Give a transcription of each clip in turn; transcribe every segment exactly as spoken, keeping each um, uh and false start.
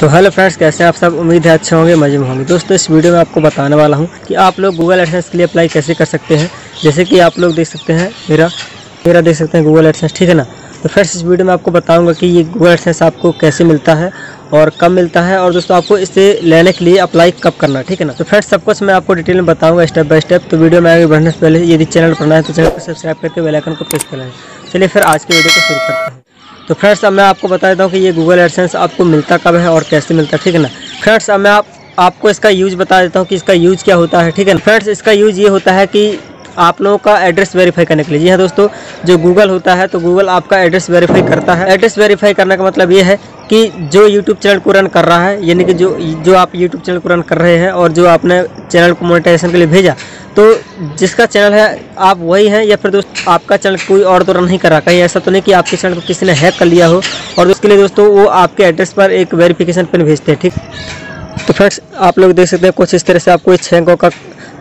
तो hello friends, कैसे हैं आप सब। उम्मीद है अच्छे होंगे, मजे में होंगे। दोस्तों, इस वीडियो में आपको बताने वाला हूं कि आप लोग गूगल एडसेंस के लिए अप्लाई कैसे कर सकते हैं। जैसे कि आप लोग देख सकते हैं मेरा मेरा देख सकते हैं गूगल एडसेंस, ठीक है ना। तो फ्रेंड्स, इस वीडियो में आपको बताऊंगा कि ये गूगल एडसेंस आपको कैसे मिलता है और कब मिलता है, और दोस्तों आपको इसे लेने के लिए अप्लाई कब करना, ठीक है ना। तो फ्रेंड्स, सब कुछ मैं आपको डिटेल में बताऊंगा स्टेप बाय स्टेप। तो वीडियो में आगे बढ़ने से पहले यदि चैनल पर नए हैं तो चैनल को सब्सक्राइब करके बेल आइकन को प्रेस कर लें। चलिए फिर आज की वीडियो को शुरू करते हैं। तो फ्रेंड्स, अब मैं आपको बता देता हूँ कि ये गूगल एडसेंस आपको मिलता कब है और कैसे मिलता है, ठीक है ना। फ्रेंड्स, अब मैं आप, आपको इसका यूज़ बता देता हूँ कि इसका यूज़ क्या होता है, ठीक है ना। फ्रेंड्स, इसका यूज़ ये होता है कि आप लोगों का एड्रेस वेरीफाई करने के लिए। जी हाँ दोस्तों, जो गूगल होता है तो गूगल आपका एड्रेस वेरीफाई करता है। एड्रेस वेरीफाई करने का मतलब ये है कि जो यूट्यूब चैनल को रन कर रहा है, यानी कि जो जो आप यूट्यूब चैनल को रन कर रहे हैं और जो आपने चैनल को मोनेटाइजेशन के लिए भेजा, तो जिसका चैनल है आप वही हैं, या फिर दोस्त आपका चैनल कोई और तो रन नहीं कर रहा। कहीं ऐसा तो नहीं कि आपके चैनल को किसी ने हैक कर लिया हो, और उसके लिए दोस्तों वो आपके एड्रेस पर एक वेरीफिकेशन पिन भेजते हैं, ठीक। तो फ्रेंड्स, आप लोग देख सकते हैं कुछ इस तरह से आपको इस छः का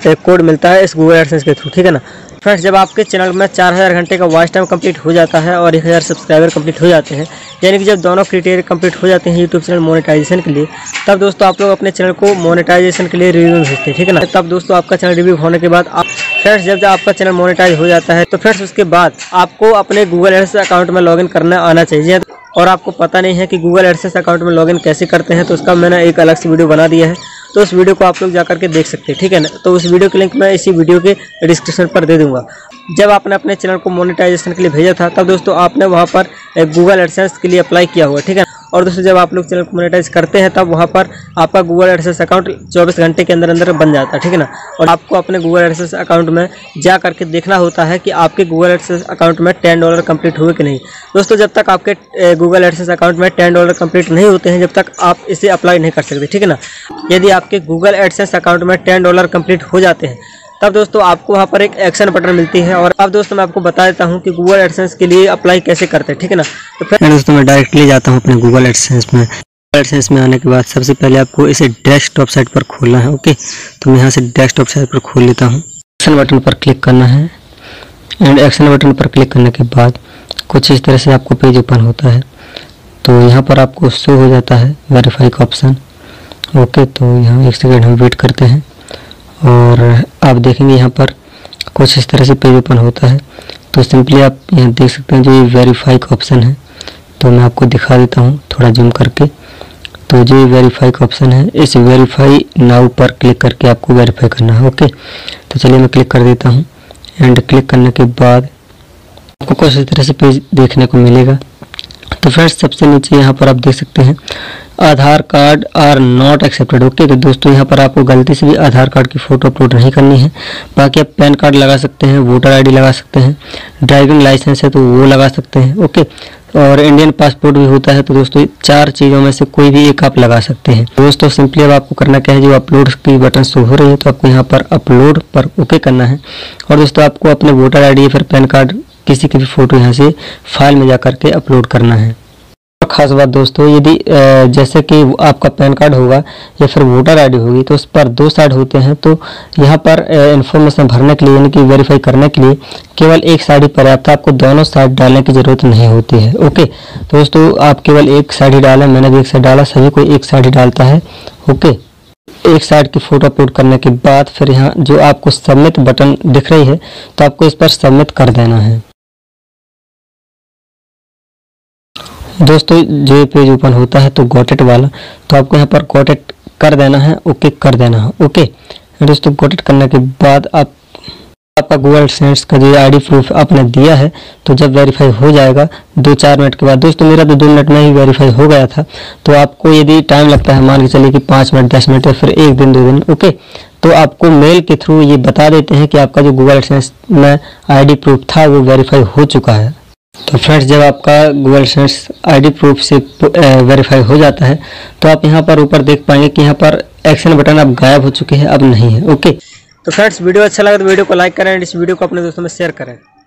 एक कोड मिलता है इस गूगल एडसेंस के थ्रू, ठीक है ना। फ्रेंड्स, जब आपके चैनल में चार हज़ार घंटे का वॉच टाइम कंप्लीट हो जाता है और एक हज़ार सब्सक्राइबर कंप्लीट हो जाते हैं, यानी कि जब दोनों क्राइटेरिया कंप्लीट हो जाते हैं यूट्यूब चैनल मोनेटाइजेशन के लिए, तब दोस्तों आप लोग अपने चैनल को मोनेटाइजेशन के लिए रिव्यू भेजते हैं, ठीक है ना। तब दोस्तों आपका चैनल रिव्यू होने के बाद आप फ्रेंड्स जब जब आपका चैनल मोनेटाइज हो जाता है, तो फ्रेंड्स उसके बाद आपको अपने गूगल एडसेंस अकाउंट में लॉगिन करना आना चाहिए। और आपको पता नहीं है कि गूगल एडसेंस अकाउंट में लॉगिन कैसे करते हैं, तो उसका मैंने एक अलग से वीडियो बना दिया है, तो उस वीडियो को आप लोग जाकर के देख सकते हैं, ठीक है ना। तो उस वीडियो की लिंक मैं इसी वीडियो के डिस्क्रिप्शन पर दे दूंगा। जब आपने अपने चैनल को मोनेटाइजेशन के लिए भेजा था, तब दोस्तों आपने वहाँ पर गूगल एडसेंस के लिए अप्लाई किया हुआ, ठीक है। और दोस्तों जब आप लोग चैनल को मोनेटाइज करते हैं, तब वहाँ पर आपका गूगल एडसेंस अकाउंट चौबीस घंटे के अंदर अंदर बन जाता है, ठीक है ना। और आपको अपने गूगल एडसेंस अकाउंट में जा करके देखना होता है कि आपके गूगल एडसेंस अकाउंट में टेन डॉलर कंप्लीट हुए कि नहीं। दोस्तों जब तक आपके गूगल एडसेंस अकाउंट में टेन डॉलर कंप्लीट नहीं होते हैं, जब तक आप इसे अप्लाई नहीं कर सकते, ठीक है ना। यदि आपके गूगल एडसेंस अकाउंट में टेन डॉलर कंप्लीट हो जाते हैं, तब दोस्तों आपको वहाँ पर एक एक्शन बटन मिलती है। और अब दोस्तों मैं आपको बता देता हूँ कि गूगल एडसेंस के लिए अप्लाई कैसे करते हैं, ठीक है ना। तो फिर दोस्तों मैं डायरेक्टली जाता हूँ अपने गूगल एडसेंस में। गूगल एडसेंस में आने के बाद सबसे पहले आपको इसे डेस्कटॉप साइट पर खोलना है, ओके। तो मैं यहाँ से डेस्कटॉप साइट पर खोल लेता हूँ। एक्शन बटन पर क्लिक करना है, एंड एक्शन बटन पर क्लिक करने के बाद कुछ इस तरह से आपको पेज ओपन होता है। तो यहाँ पर आपको शो हो जाता है वेरीफाई का ऑप्शन, ओके। तो यहाँ एक सेकेंड हम वेट करते हैं, और आप देखेंगे यहाँ पर कुछ इस तरह से पेज ओपन होता है। तो सिंपली आप यहाँ देख सकते हैं जो ये वेरीफाई का ऑप्शन है, तो मैं आपको दिखा देता हूँ थोड़ा जूम करके। तो जो ये वेरीफाई का ऑप्शन है, इस वेरीफाई नाउ पर क्लिक करके आपको वेरीफाई करना है, ओके। तो चलिए मैं क्लिक कर देता हूँ, एंड क्लिक करने के बाद आपको कुछ इस तरह से पेज देखने को मिलेगा। तो फ्रेंड्स सबसे नीचे यहाँ पर आप देख सकते हैं Aadhaar card are not accepted, okay. तो दोस्तों यहाँ पर आपको गलती से भी आधार कार्ड की फ़ोटो अपलोड नहीं करनी है। बाकी आप पैन कार्ड लगा सकते हैं, वोटर आईडी लगा सकते हैं, ड्राइविंग लाइसेंस है तो वो लगा सकते हैं, ओके। और इंडियन पासपोर्ट भी होता है, तो दोस्तों चार चीज़ों में से कोई भी एक आप लगा सकते हैं। दोस्तों सिंपली अब आपको करना क्या है, जो अपलोड की बटन शो हो रही है, तो आपको यहाँ पर अपलोड पर ओके करना है। और दोस्तों आपको अपने वोटर आईडी या फिर पैन कार्ड किसी की भी फ़ोटो यहाँ से फाइल में जा करके अपलोड करना है। खास बात दोस्तों, यदि जैसे कि आपका पैन कार्ड होगा या फिर वोटर आईडी होगी, तो उस पर दो साइड होते हैं। तो यहाँ पर इन्फॉर्मेशन भरने के लिए, यानी कि वेरीफाई करने के लिए केवल एक साइड ही पर्याप्त है, आपको दोनों साइड डालने की ज़रूरत नहीं होती है, ओके। तो दोस्तों आप केवल एक साइड ही डालें, मैंने भी एक साइड डाला, सभी को एक साइड ही डालता है, ओके। एक साइड की फ़ोटो अपलोड करने के बाद फिर यहाँ जो आपको सबमिट बटन दिख रही है, तो आपको इस पर सबमिट कर देना है। दोस्तों जो ये पेज ओपन होता है तो गॉट इट वाला, तो आपको यहाँ पर गॉट इट कर देना है, ओके कर देना है, ओके। दोस्तों गॉट इट करने के बाद आप आपका गूगल एडसेंस का जो आईडी प्रूफ आपने दिया है, तो जब वेरीफाई हो जाएगा दो चार मिनट के बाद, दोस्तों मेरा तो दो मिनट में ही वेरीफाई हो गया था। तो आपको यदि टाइम लगता है, मान के चलिए कि पाँच मिनट दस मिनट या फिर एक दिन दो दिन, ओके, तो आपको मेल के थ्रू ये बता देते हैं कि आपका जो गूगल एडसेंस में आईडी प्रूफ था वो वेरीफाई हो चुका है। तो फ्रेंड्स जब आपका गूगल एडसेंस आईडी प्रूफ से वेरीफाई हो जाता है, तो आप यहाँ पर ऊपर देख पाएंगे कि यहाँ पर एक्शन बटन अब गायब हो चुके हैं, अब नहीं है, ओके। तो फ्रेंड्स वीडियो अच्छा लगा तो वीडियो को लाइक करें, इस वीडियो को अपने दोस्तों में शेयर करें।